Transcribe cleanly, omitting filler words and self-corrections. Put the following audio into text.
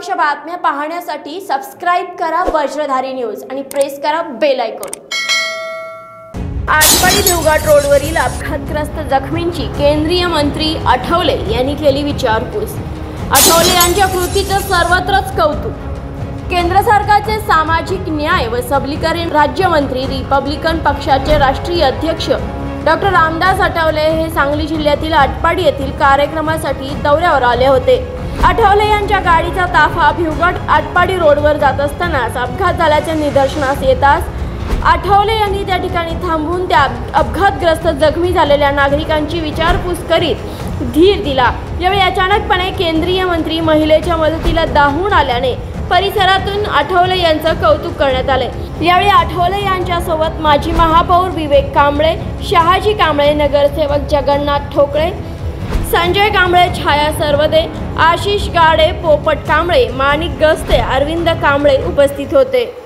निष्पक्ष बातम्या पाहण्यासाठी सबस्क्राइब करा वज्रधारी न्यूज आणि प्रेस करा बेल आयकॉन। आटपाडी देवघाट रोडवरील अपघातग्रस्त जखमींची केंद्रीय मंत्री आठवले यांनी केली विचारपूस। आठवले यांच्या कृतीचं सर्वत्रच कौतुक। केंद्र सरकारचे सामाजिक न्याय व सबलीकरण राज्यमंत्री रिपब्लिकन पक्षाचे राष्ट्रीय अध्यक्ष डॉक्टर आठवले हे सांगली जिल्ह्यातील आटपाडी येथील कार्यक्रमासाठी दौऱ्यावर आले होते। आठवले यांच्या गाडीचा ताफा भिवगड आटपाडी रोडवर जात असताना अपघात झाल्याचे निदर्शनास येताच आठवले यांनी त्या ठिकाणी थांबून त्या अपघातग्रस्त जखमी झालेल्या नागरिकांची विचारपूस करीत धीर दिला। यावेळी अचानकपणे केंद्रीय मंत्री महिलेच्या मदतीला धावून आल्याने परिसरातून आठवले यांचं कौतुक करण्यात आले। यावेळी आठवले यांच्यासोबत माजी महापौर विवेक कांबळे, शाहजी कांबळे, नगरसेवक जगन्नाथ ठोकळे, संजय कांबळे, छाया सर्वदे, आशीष गाडे, पोपट कांबळे, मानिक गस्ते, अरविंद कांबळे उपस्थित होते।